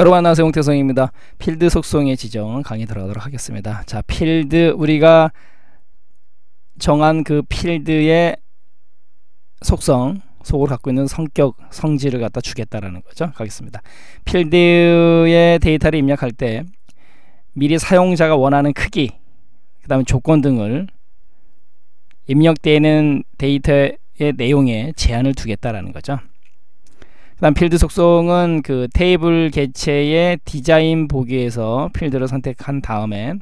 여러분 안녕하세요, 홍태성입니다. 필드 속성의 지정 강의 들어가도록 하겠습니다. 자, 필드, 우리가 정한 그 필드의 속성, 속으로 갖고 있는 성격, 성질을 갖다 주겠다라는 거죠. 가겠습니다. 필드의 데이터를 입력할 때 미리 사용자가 원하는 크기, 그 다음에 조건 등을 입력되는 데이터의 내용에 제한을 두겠다라는 거죠. 그 다음 필드 속성은 그 테이블 개체의 디자인 보기에서 필드를 선택한 다음에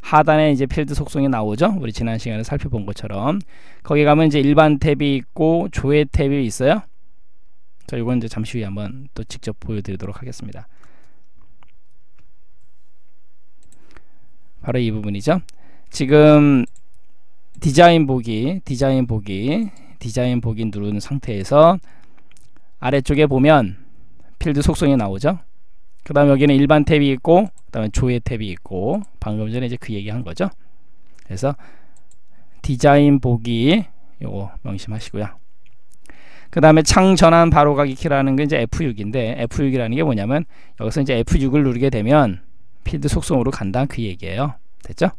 하단에 이제 필드 속성이 나오죠. 우리 지난 시간에 살펴본 것처럼 거기 가면 이제 일반 탭이 있고 조회 탭이 있어요. 자, 이건 이제 잠시 후에 한번 또 직접 보여드리도록 하겠습니다. 바로 이 부분이죠. 지금 디자인 보기 누른 상태에서 아래쪽에 보면 필드 속성이 나오죠. 그 다음에 여기는 일반 탭이 있고, 그 다음에 조회 탭이 있고, 방금 전에 이제 그 얘기 한 거죠. 그래서 디자인 보기, 요거 명심하시고요. 그 다음에 창 전환 바로가기 키라는 게 이제 F6인데, F6이라는 게 뭐냐면, 여기서 이제 F6을 누르게 되면 필드 속성으로 간다, 그 얘기예요. 됐죠?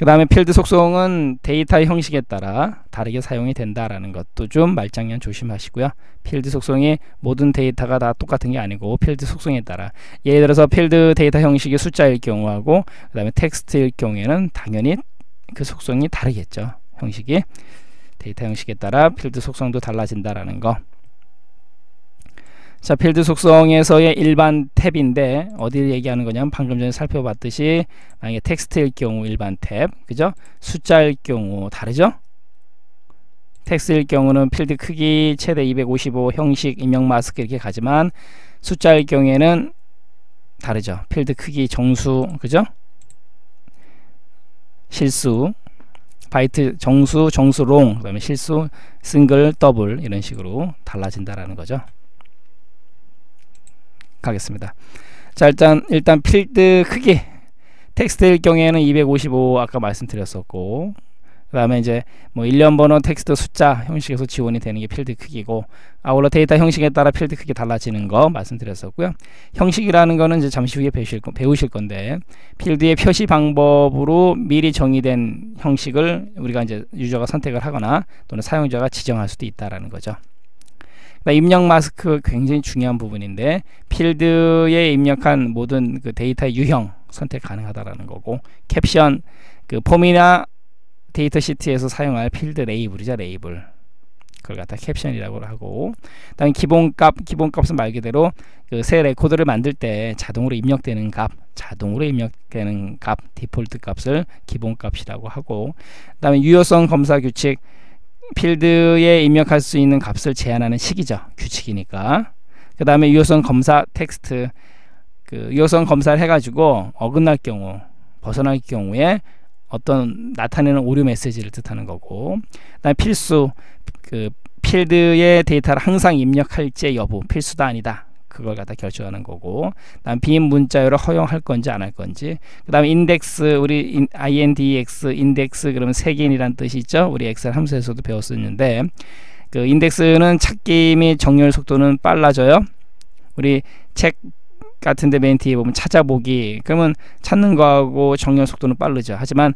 그 다음에 필드 속성은 데이터의 형식에 따라 다르게 사용이 된다라는 것도 좀 말장난 조심하시고요. 필드 속성이 모든 데이터가 다 똑같은 게 아니고 필드 속성에 따라, 예를 들어서 필드 데이터 형식이 숫자일 경우하고 그 다음에 텍스트일 경우에는 당연히 그 속성이 다르겠죠. 형식이 데이터 형식에 따라 필드 속성도 달라진다라는 거. 자, 필드 속성에서의 일반 탭인데 어디를 얘기하는 거냐면 방금 전에 살펴봤듯이 만약에 텍스트일 경우 일반 탭, 그죠? 숫자일 경우 다르죠? 텍스트일 경우는 필드 크기 최대 255, 형식, 입력 마스크 이렇게 가지만 숫자일 경우에는 다르죠? 필드 크기, 정수, 그죠? 실수, 바이트, 정수, 정수 롱, 그 다음에 실수, 싱글, 더블 이런 식으로 달라진다라는 거죠. 가겠습니다. 자, 일단 필드 크기, 텍스트일 경우에는 255 아까 말씀드렸었고, 그 다음에 이제 뭐 일련번호, 텍스트, 숫자 형식에서 지원이 되는 게 필드 크기고, 아울러 데이터 형식에 따라 필드 크기 달라지는 거 말씀드렸었고요. 형식이라는 거는 이제 잠시 후에 배우실 건데, 필드의 표시 방법으로 미리 정의된 형식을 우리가 이제 유저가 선택을 하거나 또는 사용자가 지정할 수도 있다라는 거죠. 입력 마스크 굉장히 중요한 부분인데, 필드에 입력한 모든 그 데이터의 유형 선택 가능하다라는 거고, 캡션, 그 폼이나 데이터 시트에서 사용할 필드 레이블이죠. 레이블, 그걸 갖다 캡션이라고 하고, 그다음에 기본값은 말 그대로 그 새 레코드를 만들 때 자동으로 입력되는 값 디폴트 값을 기본값이라고 하고, 그다음에 유효성 검사 규칙, 필드에 입력할 수 있는 값을 제한하는 식이죠. 규칙이니까. 그 다음에 유효성 검사 텍스트, 그 유효성 검사를 해가지고 어긋날 경우, 벗어날 경우에 어떤 나타내는 오류 메시지를 뜻하는 거고, 그 다음에 필수, 그 필드의 데이터를 항상 입력할지 여부, 필수다 아니다, 그걸 갖다 결정하는 거고, 그 다음 빈 문자열을 허용할 건지 안 할 건지, 그 다음 인덱스, 우리 INDEX, 인덱스 그러면 색인이란 뜻이 있죠. 우리 엑셀 함수에서도 배웠었는데, 그 인덱스는 찾기 및 정렬 속도는 빨라져요. 우리 책 같은데 맨 뒤에 보면 찾아보기, 그러면 찾는 거하고 정렬 속도는 빠르죠. 하지만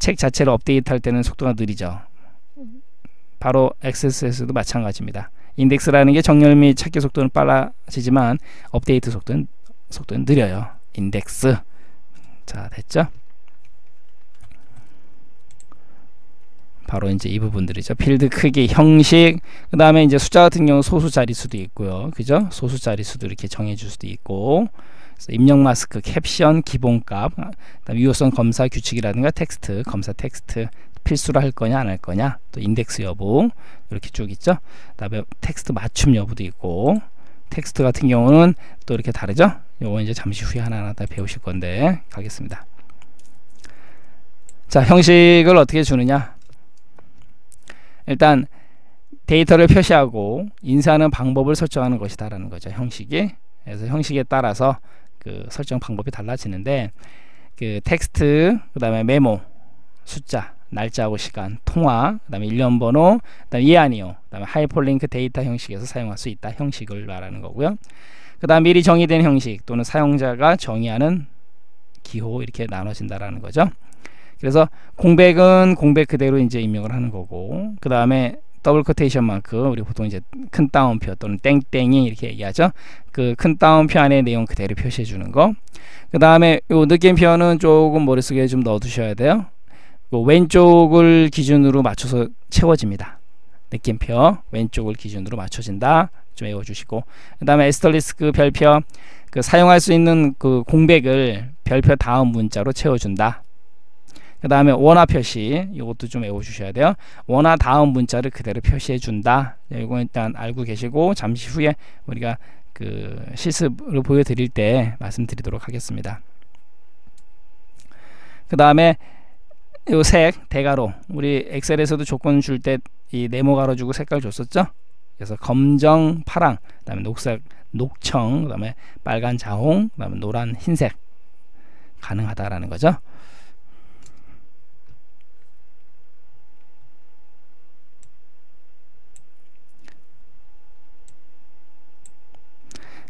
책 자체를 업데이트할 때는 속도가 느리죠. 바로 액세스에서도 마찬가지입니다. 인덱스라는 게 정렬 및 찾기 속도는 빨라지지만 업데이트 속도는 느려요. 인덱스. 자, 됐죠? 바로 이제 이 부분들이죠. 필드 크기, 형식, 그 다음에 이제 숫자 같은 경우 소수 자릿수도 있고요, 그죠? 소수 자릿수도 이렇게 정해줄 수도 있고, 입력 마스크, 캡션, 기본값, 그다음에 유효성 검사 규칙이라든가 텍스트, 검사 텍스트, 필수로 할 거냐 안 할 거냐, 또 인덱스 여부 이렇게 쭉 있죠. 그다음에 텍스트 맞춤 여부도 있고, 텍스트 같은 경우는 또 이렇게 다르죠. 요거 이제 잠시 후에 하나하나 다 배우실 건데 가겠습니다. 자, 형식을 어떻게 주느냐, 일단 데이터를 표시하고 인쇄하는 방법을 설정하는 것이다 라는 거죠, 형식이. 그래서 형식에 따라서 그 설정 방법이 달라지는데, 그 텍스트, 그 다음에 메모, 숫자, 날짜하고 시간, 통화, 그 다음에 일련번호, 그 다음에 예 아니요, 그 다음에 하이퍼링크 데이터 형식에서 사용할 수 있다 형식을 말하는 거고요. 그 다음 미리 정의된 형식 또는 사용자가 정의하는 기호, 이렇게 나눠진다라는 거죠. 그래서 공백은 공백 그대로 이제 입력을 하는 거고, 그 다음에 더블 코테이션 마크, 우리 보통 이제 큰 따옴표 또는 땡땡이 이렇게 얘기하죠. 그 큰 따옴표 안에 내용 그대로 표시해 주는 거. 그 다음에 요 느낌표는 조금 머릿속에 좀 넣어 두셔야 돼요. 요 왼쪽을 기준으로 맞춰서 채워집니다. 느낌표 왼쪽을 기준으로 맞춰진다, 좀 외워주시고. 그 다음에 에스터리스크 별표, 그 사용할 수 있는 그 공백을 별표 다음 문자로 채워준다. 그 다음에 원화 표시, 이것도 좀 외워주셔야 돼요. 원화 다음 문자를 그대로 표시해준다. 이건 일단 알고 계시고 잠시 후에 우리가 그 실습으로 보여드릴 때 말씀드리도록 하겠습니다. 그 다음에 이 색, 대가로, 우리 엑셀에서도 조건 줄 때 이 네모 가로 주고 색깔 줬었죠. 그래서 검정, 파랑, 그 다음에 녹색, 녹청, 그 다음에 빨간, 자홍, 그 다음에 노란, 흰색 가능하다라는 거죠.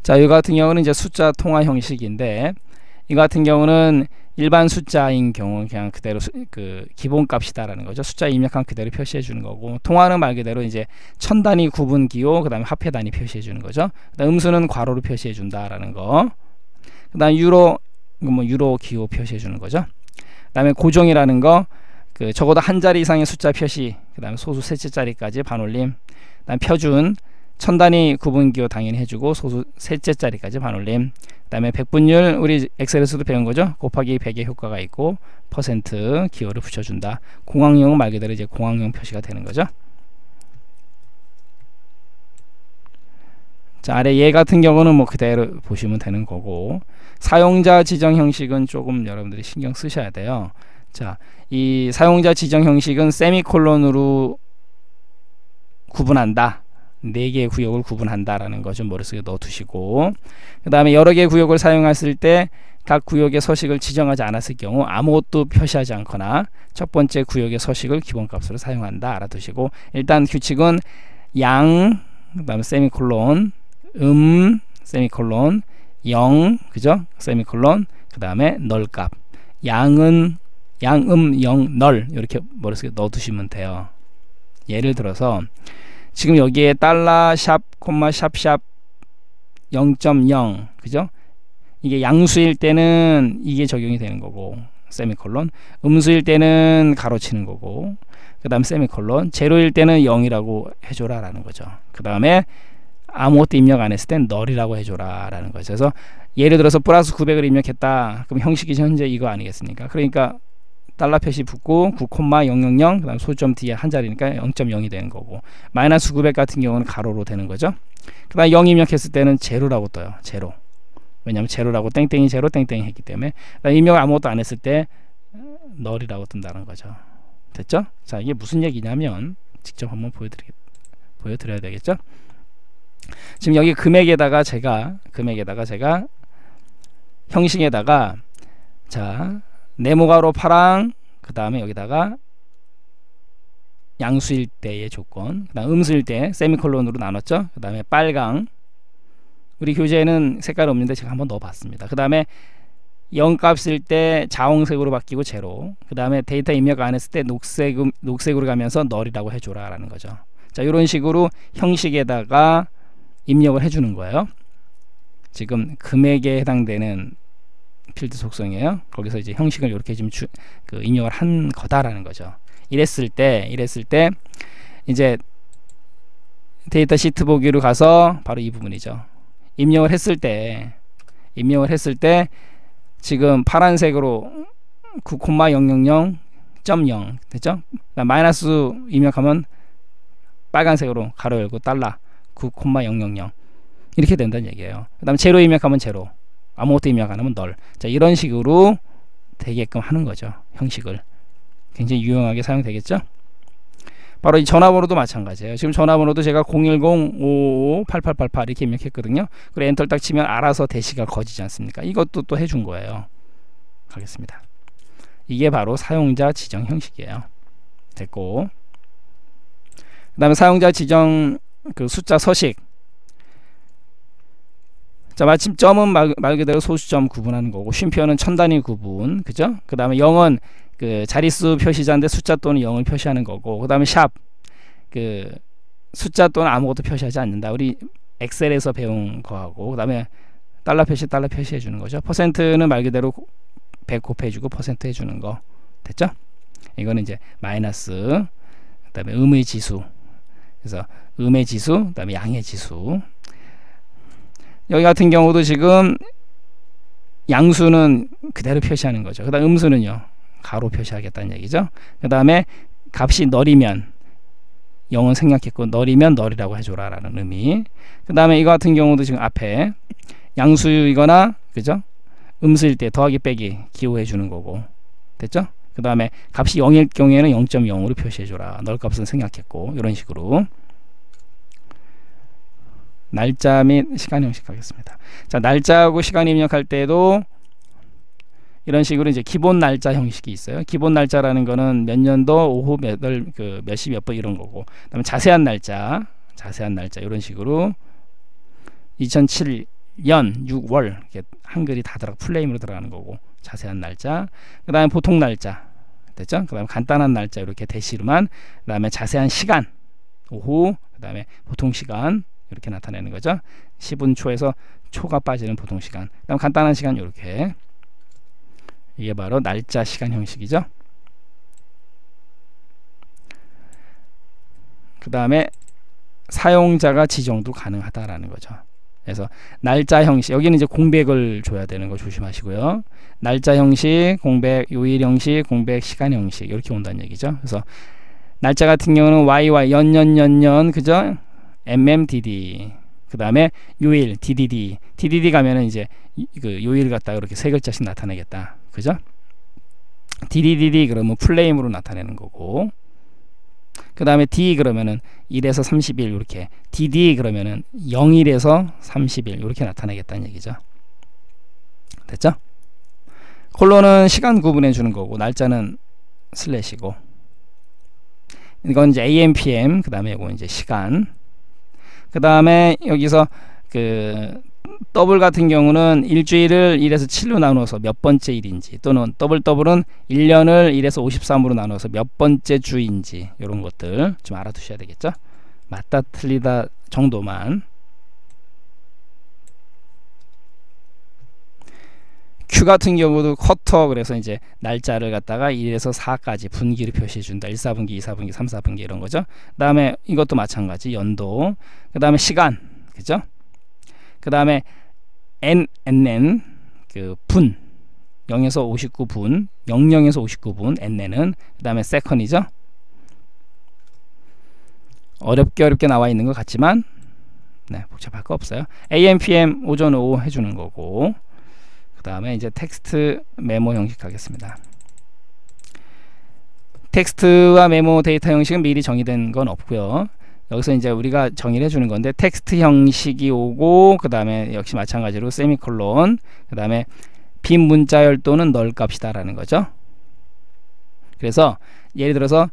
자, 이 같은 경우는 이제 숫자 통화 형식인데, 이 같은 경우는 일반 숫자인 경우 그냥 그대로 그 기본값이다라는 거죠. 숫자 입력한 그대로 표시해 주는 거고, 통화는 말 그대로 이제 천 단위 구분 기호, 그다음에 화폐 단위 표시해 주는 거죠. 그다음 음수는 괄호로 표시해 준다라는 거. 그다음 유로, 뭐 유로 기호 표시해 주는 거죠. 그다음에 고정이라는 거, 그 적어도 한 자리 이상의 숫자 표시, 그다음에 소수 셋째 자리까지 반올림. 그다음 표준 천 단위 구분 기호 당연히 해주고 소수 셋째 자리까지 반올림. 그 다음에 백분율, 우리 엑셀에서도 배운 거죠. 곱하기 100의 효과가 있고, 퍼센트 기호를 붙여준다. 공학용, 말 그대로 이제 공학용 표시가 되는 거죠. 자, 아래 예 같은 경우는 뭐 그대로 보시면 되는 거고, 사용자 지정 형식은 조금 여러분들이 신경 쓰셔야 돼요. 자, 이 사용자 지정 형식은 세미콜론으로 구분한다. 4개의 구역을 구분한다라는 거 좀 머릿속에 넣어두시고, 그 다음에 여러 개의 구역을 사용했을 때 각 구역의 서식을 지정하지 않았을 경우 아무것도 표시하지 않거나 첫 번째 구역의 서식을 기본값으로 사용한다, 알아두시고. 일단 규칙은 양, 그 다음에 세미콜론, 세미콜론, 0, 그죠? 세미콜론, 그 다음에 널값. 양은, 양, 0, 널, 이렇게 머릿속에 넣어두시면 돼요. 예를 들어서 지금 여기에 달러 샵 콤마 샵샵 0.0, 그죠? 이게 양수일 때는 이게 적용이 되는 거고, 세미콜론. 음수일 때는 가로치는 거고, 그 다음 세미콜론. 제로일 때는 0이라고 해줘라 라는 거죠. 그 다음에 아무것도 입력 안 했을 땐 널이라고 해줘라 라는 거죠. 그래서 예를 들어서 플러스 900을 입력했다, 그럼 형식이 현재 이거 아니겠습니까? 그러니까 달러 표시 붙고 9,000, 그 다음 소점 뒤에 한 자리니까 0.0이 되는 거고, 마이너스 900 같은 경우는 가로로 되는 거죠. 그 다음 0 입력했을 때는 제로라고 떠요. 제로. 왜냐면 제로라고 땡땡이 제로 땡땡이 했기 때문에. 그다음 입력 아무것도 안 했을 때 널이라고 뜬다는 거죠. 됐죠? 자, 이게 무슨 얘기냐면 직접 한번 보여드려야 되겠죠. 지금 여기 금액에다가 제가 형식에다가, 자, 네모가로 파랑, 그 다음에 여기다가 양수일 때의 조건, 그 다음 음수일 때 세미콜론으로 나눴죠. 그 다음에 빨강, 우리 교재에는 색깔 없는데 제가 한번 넣어봤습니다. 그 다음에 0값일 때 자홍색으로 바뀌고 제로, 그 다음에 데이터 입력 안 했을 때 녹색으로 가면서 널이라고 해줘라 라는 거죠. 자, 이런 식으로 형식에다가 입력을 해주는 거예요. 지금 금액에 해당되는 필드 속성이에요. 거기서 이제 형식을 이렇게 지금 그 입력을 한 거다라는 거죠. 이랬을 때 이제 데이터 시트 보기로 가서 바로 이 부분이죠. 입력을 했을 때 지금 파란색으로 9,000.0 됐죠? 마이너스 입력하면 빨간색으로 가로 열고 달러 9,000 이렇게 된다는 얘기예요. 그 다음 제로 입력하면 제로, 아무것도 입력 안 하면 널. 자, 이런 식으로 되게끔 하는 거죠. 형식을 굉장히 유용하게 사용되겠죠. 바로 이 전화번호도 마찬가지예요. 지금 전화번호도 제가 010-555-8888 이렇게 입력했거든요. 그리고 엔터 딱 치면 알아서 대시가 거지지 않습니까? 이것도 또 해준 거예요. 가겠습니다. 이게 바로 사용자 지정 형식이에요. 됐고, 그 다음에 사용자 지정 그 숫자 서식. 자, 마침 점은 말 그대로 소수점 구분하는 거고, 쉼표는 천 단위 구분, 그죠? 그 다음에 0은 그 자릿수 표시자인데 숫자 또는 0을 표시하는 거고, 그 다음에 샵, 그 숫자 또는 아무것도 표시하지 않는다. 우리 엑셀에서 배운 거하고, 그 다음에 달러 표시, 달러 표시 해주는 거죠. 퍼센트는 말 그대로 100 곱해주고 퍼센트 해주는 거. 됐죠? 이거는 이제 마이너스, 그 다음에 음의 지수. 그래서 음의 지수, 그 다음에 양의 지수. 여기 같은 경우도 지금 양수는 그대로 표시하는 거죠. 그 다음 음수는요, 가로 표시하겠다는 얘기죠. 그 다음에 값이 널이면 0은 생략했고, 널이면 널이라고 해줘라 라는 의미. 그 다음에 이거 같은 경우도 지금 앞에 양수이거나, 그죠? 음수일 때 더하기 빼기 기호해 주는 거고. 됐죠? 그 다음에 값이 0일 경우에는 0.0으로 표시해 줘라. 널 값은 생략했고, 이런 식으로. 날짜 및 시간 형식하겠습니다. 자, 날짜하고 시간 입력할 때도 이런 식으로 이제 기본 날짜 형식이 있어요. 기본 날짜라는 거는 몇 년도, 오후 몇 월, 그 몇 시 몇 분 이런 거고. 그다음에 자세한 날짜 이런 식으로 2007년 6월 이렇게 한글이 다 들어가 풀네임으로 들어가는 거고. 자세한 날짜. 그다음에 보통 날짜. 됐죠? 그다음에 간단한 날짜 이렇게 대시로만. 그다음에 자세한 시간. 오후. 그다음에 보통 시간. 이렇게 나타내는 거죠. 10분 초에서 초가 빠지는 보통 시간. 그다음 간단한 시간 이렇게. 이게 바로 날짜 시간 형식이죠. 그 다음에 사용자가 지정도 가능하다라는 거죠. 그래서 날짜 형식, 여기는 이제 공백을 줘야 되는 거 조심하시고요. 날짜 형식, 공백, 요일 형식, 공백, 시간 형식 이렇게 온다는 얘기죠. 그래서 날짜 같은 경우는 YY 연년연년, 그죠? MMDD. 그 다음에 요일 DDD. DDD 가면은 이제 그 요일 갖다가 이렇게 세 글자씩 나타내겠다. 그죠? DDDD 그러면 풀네임으로 나타내는 거고. 그 다음에 D 그러면은 1에서 30일 이렇게. DD 그러면은 0일에서 30일 이렇게 나타내겠다는 얘기죠. 됐죠? 콜론은 시간 구분해 주는 거고, 날짜는 슬래시고. 이건 이제 AM, PM. 그 다음에 이거 이제 시간. 그 다음에 여기서 그 더블 같은 경우는 일주일을 1에서 7로 나누어서 몇 번째 일인지, 또는 더블은 1년을 1에서 53으로 나누어서 몇 번째 주인지, 이런 것들 좀 알아두셔야 되겠죠. 맞다 틀리다 정도만. Q 같은 경우도 쿼터, 그래서 이제 날짜를 갖다가 1에서 4까지 분기를 표시해 준다. 1사분기, 2사분기, 3사분기 이런 거죠. 그 다음에 이것도 마찬가지 연도. 그 다음에 시간, 그죠? 그 다음에 NN 그 분, 0에서 59분, 00에서 59분 NN은. 그 다음에 세컨이죠. 어렵게 나와 있는 것 같지만 네, 복잡할 거 없어요. AM, PM 오전 오후 해주는 거고. 그 다음에 이제 텍스트 메모 형식 하겠습니다. 텍스트와 메모 데이터 형식은 미리 정의된 건 없고요. 여기서 이제 우리가 정의를 해주는 건데, 텍스트 형식이 오고, 그 다음에 역시 마찬가지로 세미콜론, 그 다음에 빈 문자열 또는 널 값이다 라는 거죠. 그래서 예를 들어서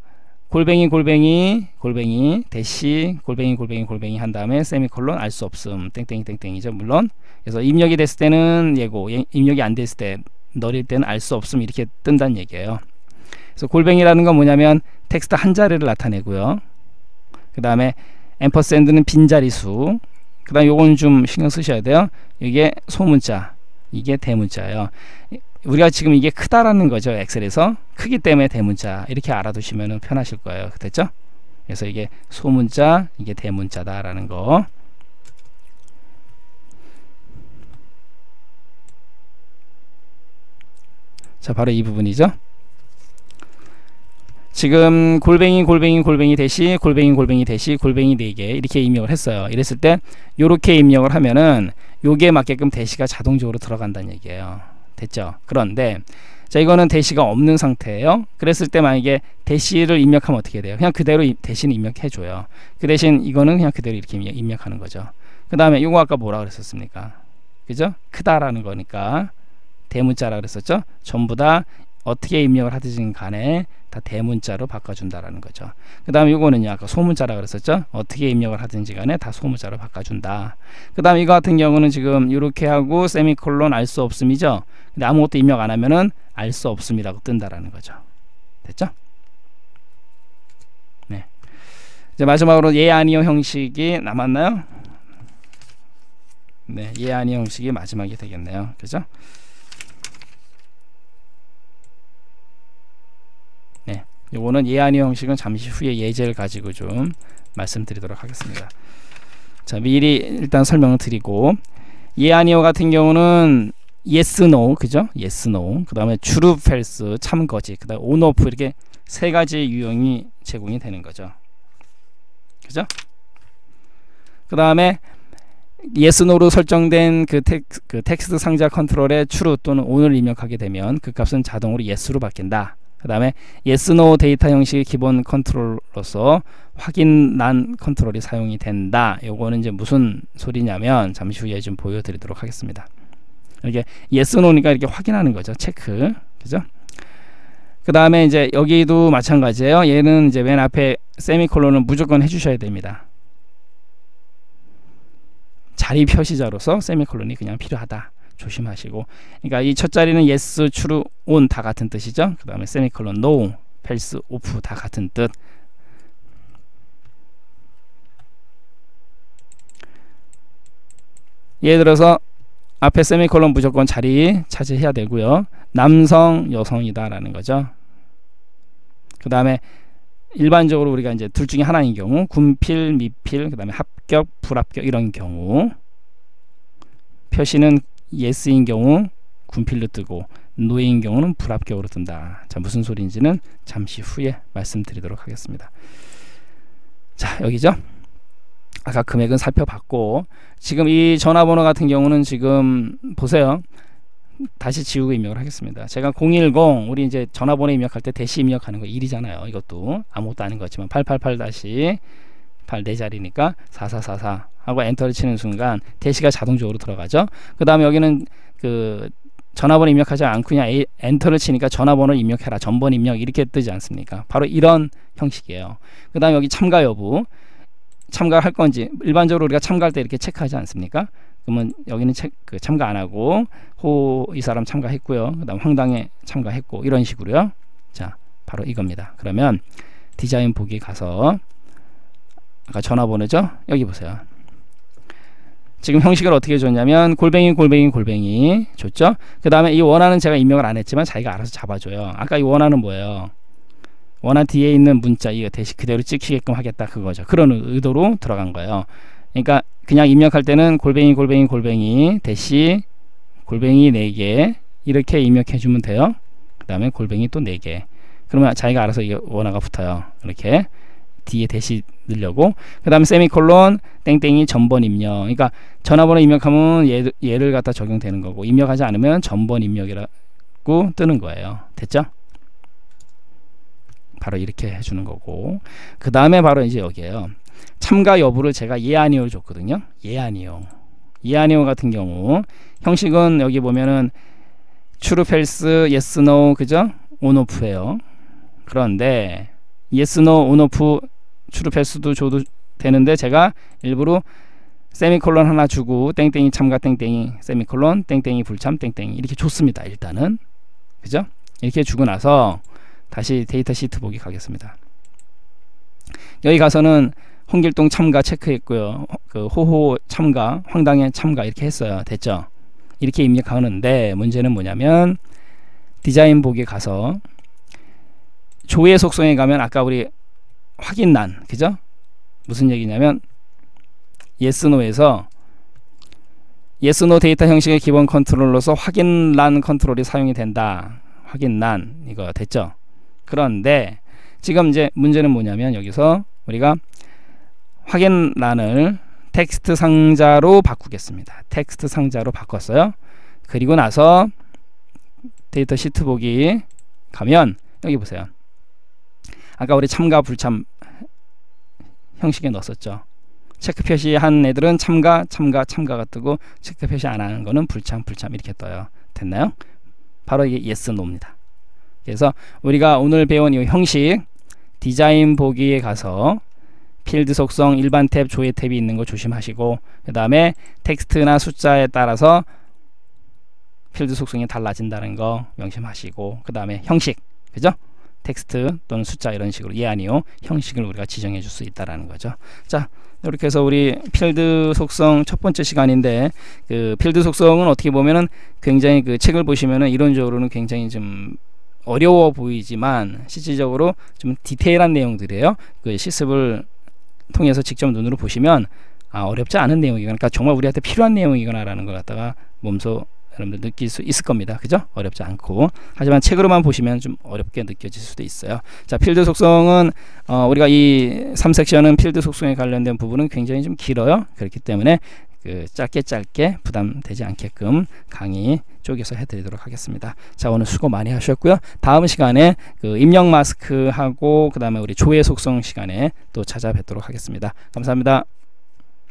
골뱅이 대시 골뱅이 한 다음에 세미콜론 알 수 없음 땡땡이죠. 물론 그래서 입력이 됐을 때는 예고, 입력이 안 됐을 때 널일 때는 알 수 없음 이렇게 뜬다는 얘기예요. 그래서 골뱅이라는 건 뭐냐면 텍스트 한 자리를 나타내고요. 그 다음에 앰퍼센드는 빈자리수. 그 다음 요건 좀 신경 쓰셔야 돼요. 이게 소문자, 이게 대문자예요. 우리가 지금 이게 크다라는 거죠. 엑셀에서 크기 때문에 대문자 이렇게 알아두시면 편하실 거예요. 됐죠? 그래서 이게 소문자, 이게 대문자다 라는 거. 자, 바로 이 부분이죠. 지금 골뱅이 대시 4개 이렇게 입력을 했어요. 이랬을 때 요렇게 입력을 하면은 요게 맞게끔 대시가 자동적으로 들어간다는 얘기예요. 됐죠? 그런데 자, 이거는 대시가 없는 상태예요. 그랬을 때 만약에 대시를 입력하면 어떻게 돼요? 그냥 그대로 대시는 입력해줘요. 그 대신 이거는 그냥 그대로 이렇게 입력하는 거죠. 그 다음에 요거 아까 뭐라 그랬었습니까? 그죠? 크다라는 거니까 대문자라 그랬었죠? 전부 다 어떻게 입력을 하든지 간에 다 대문자로 바꿔준다라는 거죠. 그 다음에 이거는요, 아까 소문자라고 그랬었죠. 어떻게 입력을 하든지 간에 다 소문자로 바꿔준다. 그 다음에 이거 같은 경우는 지금 이렇게 하고 세미콜론 알 수 없음이죠. 근데 아무것도 입력 안 하면은 알 수 없음이라고 뜬다라는 거죠. 됐죠? 네. 이제 마지막으로 예 아니요 형식이 남았나요? 네, 예 아니요 형식이 마지막이 되겠네요. 그죠? 네, 요거는 예 아니요 형식은 잠시 후에 예제를 가지고 좀 말씀드리도록 하겠습니다. 자, 미리 일단 설명을 드리고, 예 아니요 같은 경우는 yes no, 그죠? yes no, 그 다음에 true false, 참 거짓, 그 다음에 on off, 이렇게 세 가지 유형이 제공이 되는 거죠. 그죠? 그 다음에 yes no로 설정된 그 텍스트 상자 컨트롤에 true 또는 on을 입력하게 되면 그 값은 자동으로 yes로 바뀐다. 그 다음에 yes no 데이터 형식의 기본 컨트롤로서 확인 난 컨트롤이 사용이 된다. 요거는 이제 무슨 소리냐면 잠시 후에 좀 보여드리도록 하겠습니다. 이렇게 yes no니까 이렇게 확인하는 거죠. 체크. 그죠? 그 다음에 이제 여기도 마찬가지예요. 얘는 이제 맨 앞에 세미콜론은 무조건 해주셔야 됩니다. 자리 표시자로서 세미콜론이 그냥 필요하다. 조심하시고, 그러니까 이 첫 자리는 yes, true, on 다 같은 뜻이죠. 그 다음에 세미콜론 no, false, off 다 같은 뜻. 예를 들어서 앞에 세미콜론 무조건 자리 차지해야 되고요. 남성, 여성이다 라는 거죠. 그 다음에 일반적으로 우리가 이제 둘 중에 하나인 경우, 군필, 미필, 그 다음에 합격, 불합격, 이런 경우 표시는 예스인 경우 군필로 뜨고 노인 경우는 불합격으로 뜬다. 자, 무슨 소리인지는 잠시 후에 말씀드리도록 하겠습니다. 자, 여기죠. 아까 금액은 살펴봤고, 지금 이 전화번호 같은 경우는 지금 보세요. 다시 지우고 입력을 하겠습니다. 제가 010, 우리 이제 전화번호 입력할 때 대시 입력하는 거 1이잖아요. 이것도 아무것도 아닌 거지만 888 다시 8 네 자리니까 4444 하고 엔터를 치는 순간 대시가 자동적으로 들어가죠. 그 다음에 여기는 그 전화번호 입력하지 않고 그냥 엔터를 치니까 전화번호 입력해라, 전번 입력, 이렇게 뜨지 않습니까? 바로 이런 형식이에요. 그 다음에 여기 참가 여부, 참가할 건지, 일반적으로 우리가 참가할 때 이렇게 체크하지 않습니까? 그러면 여기는 참가 안 하고, 호, 이 사람 참가했고요. 그 다음 황당에 참가했고, 이런 식으로요. 자, 바로 이겁니다. 그러면 디자인 보기 가서 아까 전화번호죠? 여기 보세요. 지금 형식을 어떻게 줬냐면 골뱅이 골뱅이 골뱅이 줬죠? 그 다음에 이 원하는 제가 입력을 안 했지만 자기가 알아서 잡아줘요. 아까 이 원하는 뭐예요? 원한 뒤에 있는 문자, 이거 대시 그대로 찍히게끔 하겠다, 그거죠. 그런 의도로 들어간 거예요. 그러니까 그냥 입력할 때는 골뱅이 골뱅이 골뱅이 대시 골뱅이 4개 이렇게 입력해 주면 돼요. 그 다음에 골뱅이 또 4개 그러면 자기가 알아서 이게 원화가 붙어요. 이렇게 뒤에 대시 넣으려고. 그 다음에 세미콜론 땡땡이 전번 입력, 그러니까 전화번호 입력하면 얘를 갖다 적용되는 거고, 입력하지 않으면 전번 입력이라고 뜨는 거예요. 됐죠? 바로 이렇게 해주는 거고, 그 다음에 바로 이제 여기에요. 참가 여부를 제가 예 아니오를 줬거든요. 예 아니오, 예 아니오 같은 경우 형식은 여기 보면은 true, false, yes, no, 그죠? on, off 예요. 그런데 yes, no, on, off, true, false도 줘도 되는데 제가 일부러 세미콜론 하나 주고 땡땡이 참가 땡땡이 세미콜론 땡땡이 불참 땡땡이 이렇게 줬습니다. 일단은, 그죠? 이렇게 주고 나서 다시 데이터 시트 보기 가겠습니다. 여기 가서는 홍길동 참가 체크했고요. 그 호호 참가, 황당해 참가, 이렇게 했어요. 됐죠? 이렇게 입력하는데 문제는 뭐냐면 디자인 보기 가서 조회 속성에 가면 아까 우리 확인란, 그죠? 무슨 얘기냐면 yes no에서 yes no 데이터 형식의 기본 컨트롤로서 확인란 컨트롤이 사용이 된다. 확인란, 이거 됐죠? 그런데 지금 이제 문제는 뭐냐면 여기서 우리가 확인란을 텍스트 상자로 바꾸겠습니다. 텍스트 상자로 바꿨어요. 그리고 나서 데이터 시트 보기 가면 여기 보세요. 아까 우리 참가 불참 형식에 넣었었죠. 체크 표시한 애들은 참가 참가 참가가 뜨고, 체크 표시 안 하는 거는 불참 불참 이렇게 떠요. 됐나요? 바로 이게 yes no입니다. 그래서 우리가 오늘 배운 이 형식, 디자인 보기에 가서 필드 속성 일반 탭, 조회 탭이 있는 거 조심하시고, 그 다음에 텍스트나 숫자에 따라서 필드 속성이 달라진다는 거 명심하시고, 그 다음에 형식, 그죠? 텍스트 또는 숫자 이런 식으로 예 아니요 형식을 우리가 지정해 줄 수 있다라는 거죠. 자, 이렇게 해서 우리 필드 속성 첫 번째 시간인데, 그 필드 속성은 어떻게 보면은 굉장히 그 책을 보시면은 이론적으로는 굉장히 좀 어려워 보이지만 실질적으로 좀 디테일한 내용들이에요. 그 실습을 통해서 직접 눈으로 보시면 아, 어렵지 않은 내용이거나, 그러니까 정말 우리한테 필요한 내용이거나라는 걸 갖다가 몸소 여러분들 느낄 수 있을 겁니다. 그죠? 어렵지 않고. 하지만 책으로만 보시면 좀 어렵게 느껴질 수도 있어요. 자, 필드 속성은 우리가 이 3섹션은 필드 속성에 관련된 부분은 굉장히 좀 길어요. 그렇기 때문에 그 짧게 부담되지 않게끔 강의 쪼개서 해드리도록 하겠습니다. 자, 오늘 수고 많이 하셨고요. 다음 시간에 그 입력 마스크하고 그 다음에 우리 조회 속성 시간에 또 찾아뵙도록 하겠습니다. 감사합니다.